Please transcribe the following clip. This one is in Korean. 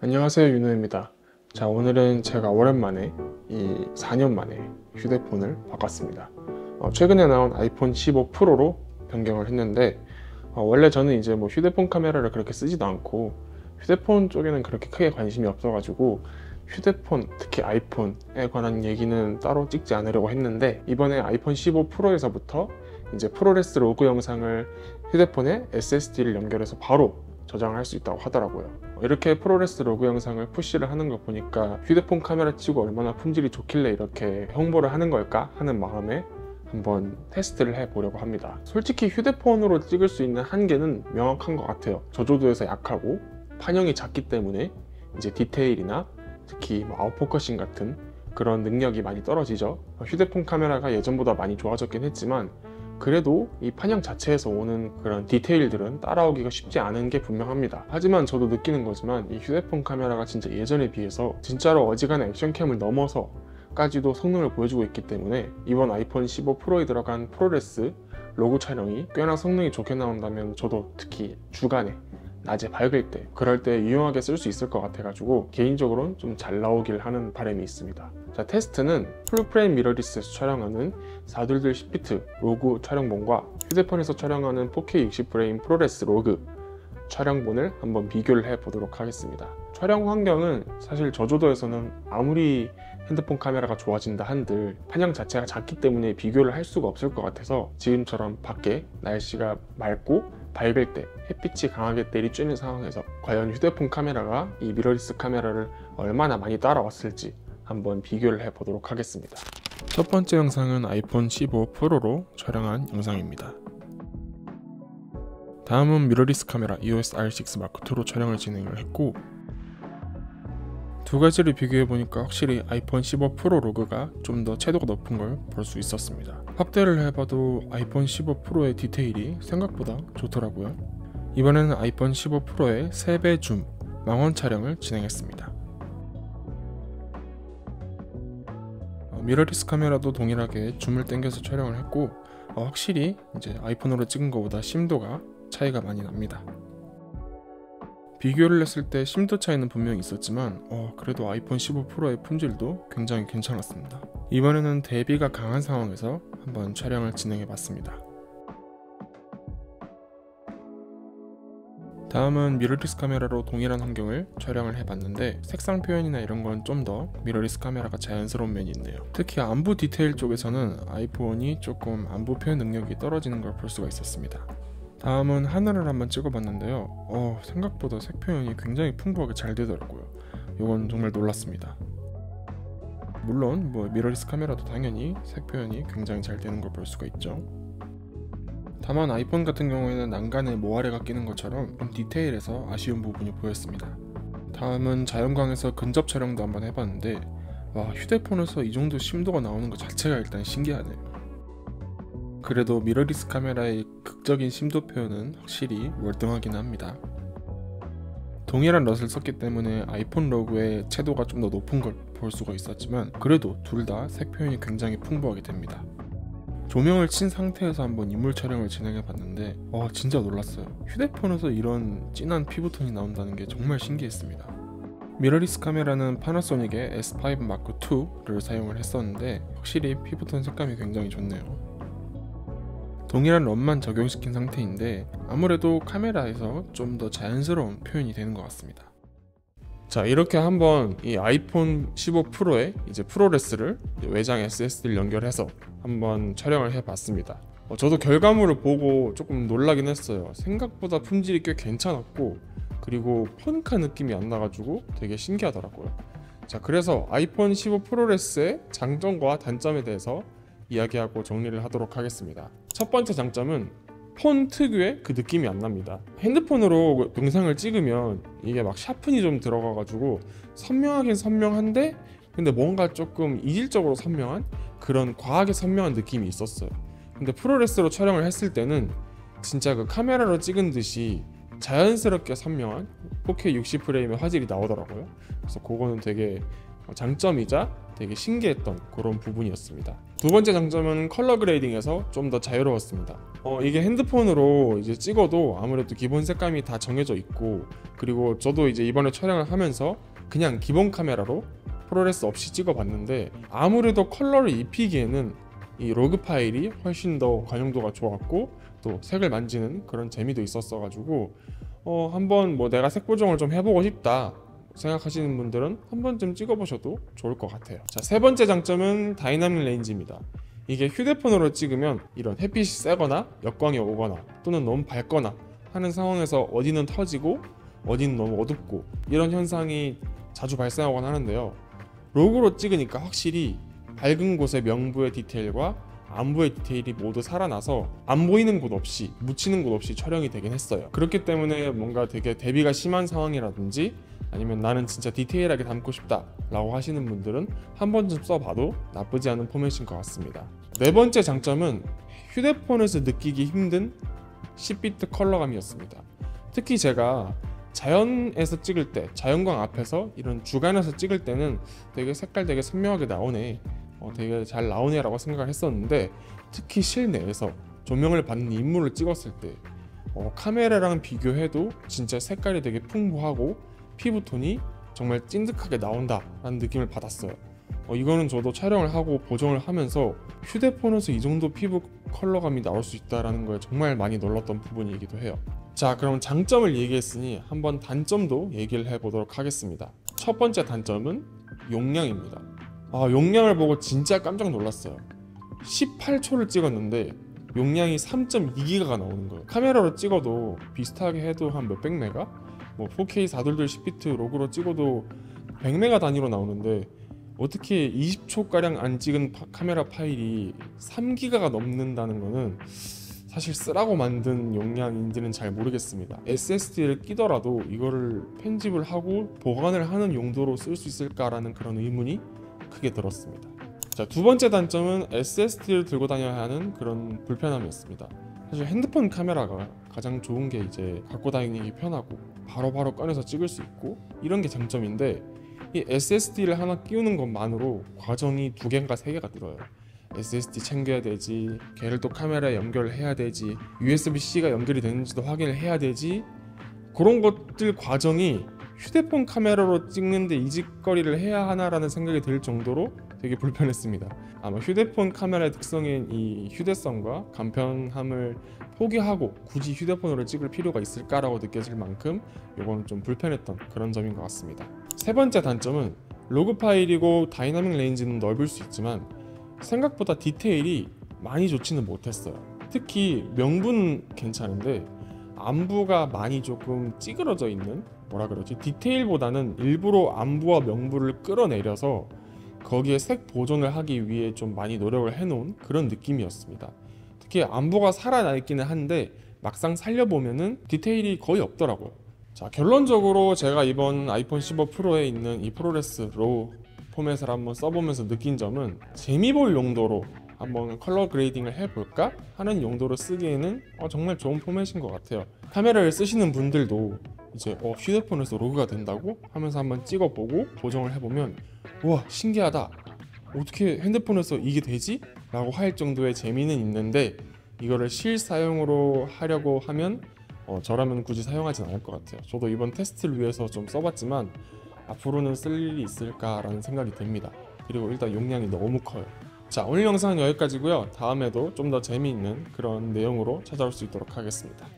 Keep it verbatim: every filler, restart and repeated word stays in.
안녕하세요, 윤호입니다. 자, 오늘은 제가 오랜만에 이 사 년 만에 휴대폰을 바꿨습니다. 어, 최근에 나온 아이폰 십오 프로로 변경을 했는데, 어, 원래 저는 이제 뭐 휴대폰 카메라를 그렇게 쓰지도 않고 휴대폰 쪽에는 그렇게 크게 관심이 없어가지고 휴대폰, 특히 아이폰에 관한 얘기는 따로 찍지 않으려고 했는데, 이번에 아이폰 십오 프로에서부터 이제 프로레스 로그 영상을 휴대폰에 에스에스디를 연결해서 바로 저장할 수 있다고 하더라고요. 이렇게 프로레스 로그 영상을 푸시를 하는 거 보니까 휴대폰 카메라 치고 얼마나 품질이 좋길래 이렇게 홍보를 하는 걸까 하는 마음에 한번 테스트를 해보려고 합니다. 솔직히 휴대폰으로 찍을 수 있는 한계는 명확한 것 같아요. 저조도에서 약하고 판형이 작기 때문에 이제 디테일이나 특히 뭐 아웃포커싱 같은 그런 능력이 많이 떨어지죠. 휴대폰 카메라가 예전보다 많이 좋아졌긴 했지만 그래도 이 판형 자체에서 오는 그런 디테일들은 따라오기가 쉽지 않은 게 분명합니다. 하지만 저도 느끼는 거지만 이 휴대폰 카메라가 진짜 예전에 비해서 진짜로 어지간한 액션캠을 넘어서까지도 성능을 보여주고 있기 때문에 이번 아이폰 십오 프로에 들어간 프로레스 로그 촬영이 꽤나 성능이 좋게 나온다면 저도 특히 주간에 낮에 밝을 때 그럴 때 유용하게 쓸 수 있을 것 같아가지고 개인적으로는 좀 잘 나오길 하는 바람이 있습니다. 자, 테스트는 풀프레임 미러리스에서 촬영하는 사백이십이 십 비트 로그 촬영본과 휴대폰에서 촬영하는 포케이 육십 프레임 프로레스 로그 촬영본을 한번 비교를 해보도록 하겠습니다. 촬영 환경은 사실 저조도에서는 아무리 핸드폰 카메라가 좋아진다 한들 판형 자체가 작기 때문에 비교를 할 수가 없을 것 같아서 지금처럼 밖에 날씨가 맑고 밝을 때 햇빛이 강하게 때리쬐는 상황에서 과연 휴대폰 카메라가 이 미러리스 카메라를 얼마나 많이 따라왔을지 한번 비교를 해보도록 하겠습니다. 첫 번째 영상은 아이폰 십오 프로로 촬영한 영상입니다. 다음은 미러리스 카메라 이오에스 알 식스 마크 투로 촬영을 진행을 했고, 두 가지를 비교해보니까 확실히 아이폰 십오 프로 로그가 좀 더 채도가 높은 걸 볼 수 있었습니다. 확대를 해봐도 아이폰 십오 프로의 디테일이 생각보다 좋더라고요. 이번에는 아이폰 십오 프로의 세 배 줌, 망원 촬영을 진행했습니다. 미러리스 카메라도 동일하게 줌을 당겨서 촬영을 했고, 확실히 이제 아이폰으로 찍은 것보다 심도가 차이가 많이 납니다. 비교를 했을 때 심도 차이는 분명히 있었지만 어, 그래도 아이폰 십오 프로의 품질도 굉장히 괜찮았습니다. 이번에는 대비가 강한 상황에서 한번 촬영을 진행해봤습니다. 다음은 미러리스 카메라로 동일한 환경을 촬영을 해봤는데 색상 표현이나 이런 건 좀 더 미러리스 카메라가 자연스러운 면이 있네요. 특히 안부 디테일 쪽에서는 아이폰이 조금 안부 표현 능력이 떨어지는 걸 볼 수가 있었습니다. 다음은 하늘을 한번 찍어봤는데요. 어, 생각보다 색 표현이 굉장히 풍부하게 잘 되더라고요. 이건 정말 놀랐습니다. 물론 뭐 미러리스 카메라도 당연히 색 표현이 굉장히 잘 되는 걸 볼 수가 있죠. 다만 아이폰 같은 경우에는 난간에 모아레가 끼는 것처럼 좀 디테일에서 아쉬운 부분이 보였습니다. 다음은 자연광에서 근접 촬영도 한번 해봤는데, 와, 휴대폰에서 이 정도 심도가 나오는 것 자체가 일단 신기하네요. 그래도 미러리스 카메라의 극적인 심도 표현은 확실히 월등하긴 합니다. 동일한 럿을 썼기 때문에 아이폰 로그의 채도가 좀 더 높은 걸 볼 수가 있었지만 그래도 둘 다 색 표현이 굉장히 풍부하게 됩니다. 조명을 친 상태에서 한번 인물 촬영을 진행해봤는데 와, 진짜 놀랐어요. 휴대폰에서 이런 진한 피부톤이 나온다는 게 정말 신기했습니다. 미러리스 카메라는 파나소닉의 에스 오 마크 투를 사용을 했었는데 확실히 피부톤 색감이 굉장히 좋네요. 동일한 럼만 적용시킨 상태인데 아무래도 카메라에서 좀 더 자연스러운 표현이 되는 것 같습니다. 자, 이렇게 한번 이 아이폰 십오 프로에 이제 프로레스를 외장 에스에스디를 연결해서 한번 촬영을 해봤습니다. 어, 저도 결과물을 보고 조금 놀라긴 했어요. 생각보다 품질이 꽤 괜찮았고 그리고 펑크한 느낌이 안 나가지고 되게 신기하더라고요. 자, 그래서 아이폰 십오 프로레스의 장점과 단점에 대해서 이야기하고 정리를 하도록 하겠습니다. 첫 번째 장점은 폰 특유의 그 느낌이 안 납니다. 핸드폰으로 영상을 찍으면 이게 막 샤픈이 좀 들어가 가지고 선명하긴 선명한데 근데 뭔가 조금 이질적으로 선명한 그런 과하게 선명한 느낌이 있었어요. 근데 프로레스로 촬영을 했을 때는 진짜 그 카메라로 찍은 듯이 자연스럽게 선명한 포케이 육십 프레임의 화질이 나오더라고요. 그래서 그거는 되게 장점이자 되게 신기했던 그런 부분이었습니다. 두 번째 장점은 컬러 그레이딩에서 좀 더 자유로웠습니다. 어, 이게 핸드폰으로 이제 찍어도 아무래도 기본 색감이 다 정해져 있고, 그리고 저도 이제 이번에 촬영을 하면서 그냥 기본 카메라로 프로레스 없이 찍어봤는데 아무래도 컬러를 입히기에는 이 로그 파일이 훨씬 더 관용도가 좋았고 또 색을 만지는 그런 재미도 있었어가지고 어, 한번 뭐 내가 색 보정을 좀 해보고 싶다 생각하시는 분들은 한 번쯤 찍어보셔도 좋을 것 같아요. 자, 세 번째 장점은 다이나믹 레인지입니다. 이게 휴대폰으로 찍으면 이런 햇빛이 세거나 역광이 오거나 또는 너무 밝거나 하는 상황에서 어디는 터지고 어디는 너무 어둡고 이런 현상이 자주 발생하곤 하는데요, 로그로 찍으니까 확실히 밝은 곳의 명부의 디테일과 안부의 디테일이 모두 살아나서 안 보이는 곳 없이, 묻히는 곳 없이 촬영이 되긴 했어요. 그렇기 때문에 뭔가 되게 대비가 심한 상황이라든지 아니면 나는 진짜 디테일하게 담고 싶다 라고 하시는 분들은 한 번쯤 써봐도 나쁘지 않은 포맷인 것 같습니다. 네 번째 장점은 휴대폰에서 느끼기 힘든 십 비트 컬러감이었습니다. 특히 제가 자연에서 찍을 때, 자연광 앞에서 이런 주간에서 찍을 때는 되게 색깔 되게 선명하게 나오네, 어, 되게 잘 나오네 라고 생각을 했었는데, 특히 실내에서 조명을 받는 인물을 찍었을 때 어, 카메라랑 비교해도 진짜 색깔이 되게 풍부하고 피부톤이 정말 찐득하게 나온다 라는 느낌을 받았어요. 어, 이거는 저도 촬영을 하고 보정을 하면서 휴대폰에서 이 정도 피부 컬러감이 나올 수 있다는 거에 정말 많이 놀랐던 부분이기도 해요. 자, 그럼 장점을 얘기했으니 한번 단점도 얘기를 해보도록 하겠습니다. 첫 번째 단점은 용량입니다. 아, 용량을 보고 진짜 깜짝 놀랐어요. 십팔 초를 찍었는데 용량이 삼 점 이 기가가 나오는 거예요. 카메라로 찍어도 비슷하게 해도 한 몇백 메가? 뭐 포케이 사백이십이 십 비트 로그로 찍어도 백 메가 단위로 나오는데 어떻게 이십 초가량 안 찍은 파, 카메라 파일이 삼 기가가 넘는다는 거는 사실 쓰라고 만든 용량인지는 잘 모르겠습니다. 에스에스디를 끼더라도 이거를 편집을 하고 보관을 하는 용도로 쓸 수 있을까라는 그런 의문이 크게 들었습니다. 자, 두 번째 단점은 에스에스디를 들고 다녀야 하는 그런 불편함이었습니다. 사실 핸드폰 카메라가 가장 좋은 게 이제 갖고 다니기 편하고 바로바로 바로 꺼내서 찍을 수 있고 이런 게 장점인데, 이 에스에스디를 하나 끼우는 것만으로 과정이 두 개인가 세 개가 들어요. 에스에스디 챙겨야 되지, 걔를 또 카메라에 연결을 해야 되지, 유에스비 씨가 연결이 되는지도 확인을 해야 되지, 그런 것들 과정이 휴대폰 카메라로 찍는데 이 짓거리를 해야 하나라는 생각이 들 정도로 되게 불편했습니다. 아마 휴대폰 카메라의 특성인 이 휴대성과 간편함을 포기하고 굳이 휴대폰으로 찍을 필요가 있을까라고 느껴질 만큼 이건 좀 불편했던 그런 점인 것 같습니다. 세 번째 단점은 로그 파일이고 다이나믹 레인지는 넓을 수 있지만 생각보다 디테일이 많이 좋지는 못했어요. 특히 명분 괜찮은데 안부가 많이 조금 찌그러져 있는, 뭐라 그러지, 디테일보다는 일부러 안부와 명부를 끌어내려서 거기에 색 보존을 하기 위해 좀 많이 노력을 해놓은 그런 느낌이었습니다. 특히 안부가 살아나 있기는 한데 막상 살려보면은 디테일이 거의 없더라고요. 자, 결론적으로 제가 이번 아이폰 십오 프로에 있는 이 프로레스 로우 포맷을 한번 써보면서 느낀 점은 재미볼 용도로 한번 컬러 그레이딩을 해볼까 하는 용도로 쓰기에는 어, 정말 좋은 포맷인 것 같아요. 카메라를 쓰시는 분들도 이제 어, 휴대폰에서 로그가 된다고 하면서 한번 찍어보고 보정을 해보면 우와 신기하다, 어떻게 핸드폰에서 이게 되지? 라고 할 정도의 재미는 있는데 이거를 실사용으로 하려고 하면 어, 저라면 굳이 사용하진 않을 것 같아요. 저도 이번 테스트를 위해서 좀 써봤지만 앞으로는 쓸 일이 있을까라는 생각이 듭니다. 그리고 일단 용량이 너무 커요. 자, 오늘 영상은 여기까지고요. 다음에도 좀 더 재미있는 그런 내용으로 찾아올 수 있도록 하겠습니다.